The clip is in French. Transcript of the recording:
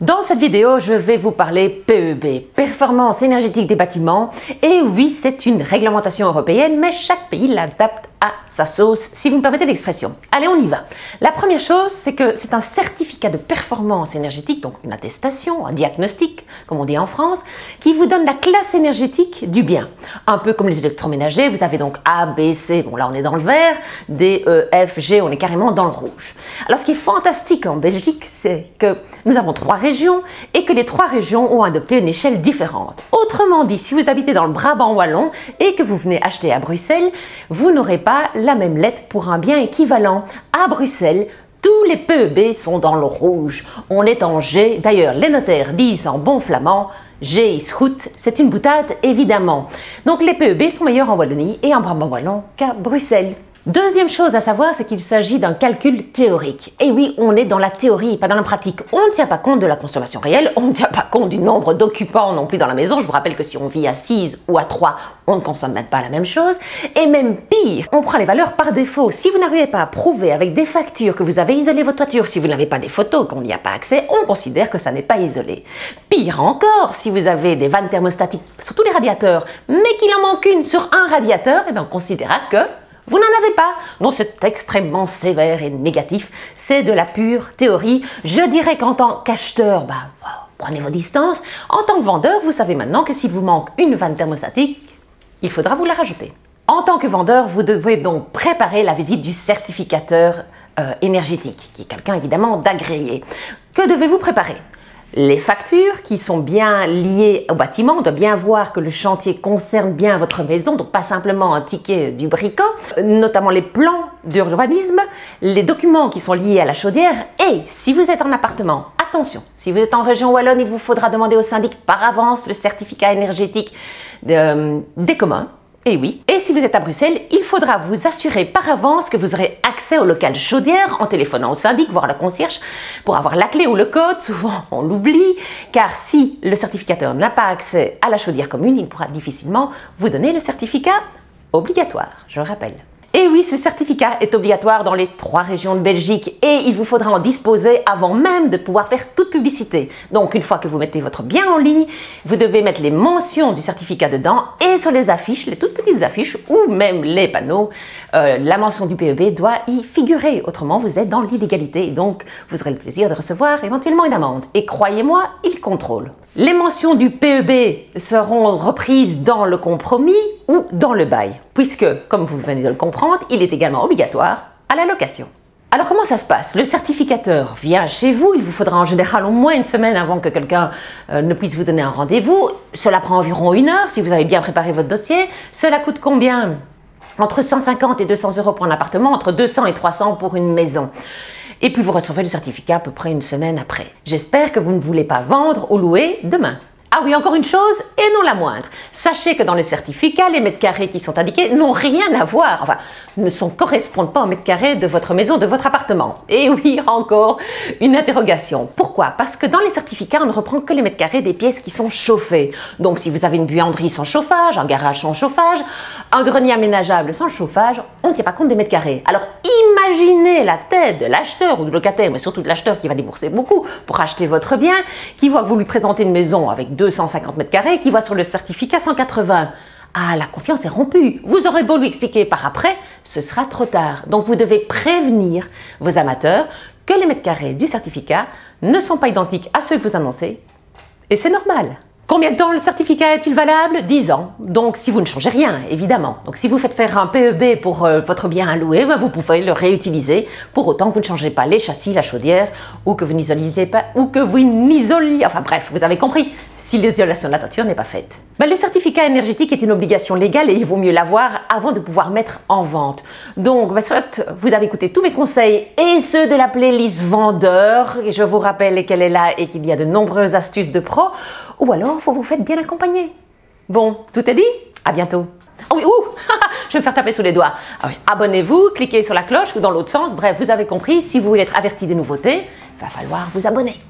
Dans cette vidéo, je vais vous parler PEB, Performance Énergétique des Bâtiments. Et oui, c'est une réglementation européenne, mais chaque pays l'adapte à sa sauce, si vous me permettez l'expression. Allez, on y va. La première chose, c'est que c'est un certificat de performance énergétique, donc une attestation, un diagnostic, comme on dit en France, qui vous donne la classe énergétique du bien. Un peu comme les électroménagers, vous avez donc A, B, C, bon là on est dans le vert, D, E, F, G, on est carrément dans le rouge. Alors ce qui est fantastique en Belgique, c'est que nous avons trois régions et que les trois régions ont adopté une échelle différente. Autrement dit, si vous habitez dans le Brabant Wallon et que vous venez acheter à Bruxelles, vous n'aurez pas la même lettre pour un bien équivalent. À Bruxelles, tous les PEB sont dans le rouge. On est en G. D'ailleurs, les notaires disent en bon flamand « G is goed ». C'est une boutade, évidemment. Donc les PEB sont meilleurs en Wallonie et en Brabant Wallon qu'à Bruxelles. Deuxième chose à savoir, c'est qu'il s'agit d'un calcul théorique. Et oui, on est dans la théorie, pas dans la pratique. On ne tient pas compte de la consommation réelle, on ne tient pas compte du nombre d'occupants non plus dans la maison. Je vous rappelle que si on vit à 6 ou à 3, on ne consomme même pas la même chose. Et même pire, on prend les valeurs par défaut. Si vous n'arrivez pas à prouver avec des factures que vous avez isolé votre toiture, si vous n'avez pas des photos, qu'on n'y a pas accès, on considère que ça n'est pas isolé. Pire encore, si vous avez des vannes thermostatiques sur tous les radiateurs, mais qu'il en manque une sur un radiateur, eh bien on considérera que vous n'en avez pas. Non, c'est extrêmement sévère et négatif. C'est de la pure théorie. Je dirais qu'en tant qu'acheteur, prenez vos distances. En tant que vendeur, vous savez maintenant que s'il vous manque une vanne thermostatique, il faudra vous la rajouter. En tant que vendeur, vous devez donc préparer la visite du certificateur énergétique, qui est quelqu'un évidemment d'agréé. Que devez-vous préparer ? Les factures qui sont bien liées au bâtiment. On doit bien voir que le chantier concerne bien votre maison, donc pas simplement un ticket du bricot, notamment les plans d'urbanisme, les documents qui sont liés à la chaudière et si vous êtes en appartement. Attention, si vous êtes en région wallonne, il vous faudra demander au syndic par avance le certificat énergétique des communs. Et oui. Et si vous êtes à Bruxelles, il faudra vous assurer par avance que vous aurez accès au local chaudière en téléphonant au syndic, voire à la concierge, pour avoir la clé ou le code. Souvent, on l'oublie, car si le certificateur n'a pas accès à la chaudière commune, il pourra difficilement vous donner le certificat obligatoire, je le rappelle. Et oui, ce certificat est obligatoire dans les trois régions de Belgique et il vous faudra en disposer avant même de pouvoir faire toute publicité. Donc une fois que vous mettez votre bien en ligne, vous devez mettre les mentions du certificat dedans et sur les affiches, les toutes petites affiches ou même les panneaux, la mention du PEB doit y figurer. Autrement, vous êtes dans l'illégalité et donc vous aurez le plaisir de recevoir éventuellement une amende. Et croyez-moi, ils contrôlent. Les mentions du PEB seront reprises dans le compromis ou dans le bail, puisque, comme vous venez de le comprendre, il est également obligatoire à la location. Alors comment ça se passe? Le certificateur vient chez vous, il vous faudra en général au moins une semaine avant que quelqu'un ne puisse vous donner un rendez-vous. Cela prend environ une heure si vous avez bien préparé votre dossier. Cela coûte combien? Entre 150 et 200 euros pour un appartement, entre 200 et 300 pour une maison. Et puis vous recevez le certificat à peu près une semaine après. J'espère que vous ne voulez pas vendre ou louer demain. Ah oui, encore une chose, et non la moindre. Sachez que dans le certificat, les mètres carrés qui sont indiqués n'ont rien à voir, enfin, ne correspondent pas aux mètres carrés de votre maison, de votre appartement. Et oui, encore une interrogation. Pourquoi? Parce que dans les certificats, on ne reprend que les mètres carrés des pièces qui sont chauffées. Donc si vous avez une buanderie sans chauffage, un garage sans chauffage, un grenier aménageable sans chauffage, on ne tient pas compte des mètres carrés. Alors imaginez la tête de l'acheteur ou du locataire, mais surtout de l'acheteur qui va débourser beaucoup pour acheter votre bien, qui voit que vous lui présentez une maison avec 250 mètres carrés qui voit sur le certificat 180. Ah, la confiance est rompue. Vous aurez beau lui expliquer par après, ce sera trop tard. Donc vous devez prévenir vos amateurs que les mètres carrés du certificat ne sont pas identiques à ceux que vous annoncez. Et c'est normal. Combien de temps le certificat est-il valable? 10 ans. Donc si vous ne changez rien, évidemment. Donc si vous faites faire un PEB pour votre bien à louer, vous pouvez le réutiliser pour autant que vous ne changez pas les châssis, la chaudière ou que vous n'isolez pas, ou que vous n'isolez... Enfin bref, vous avez compris, si l'isolation de la toiture n'est pas faite. Le certificat énergétique est une obligation légale et il vaut mieux l'avoir avant de pouvoir mettre en vente. Donc soit vous avez écouté tous mes conseils et ceux de la playlist vendeur, et je vous rappelle qu'elle est là et qu'il y a de nombreuses astuces de pro, ou alors vous faites bien accompagner. Bon, tout est dit, à bientôt. Oh oui, je vais me faire taper sous les doigts. Ah oui, abonnez-vous, cliquez sur la cloche ou dans l'autre sens, bref, vous avez compris, si vous voulez être averti des nouveautés, il va falloir vous abonner.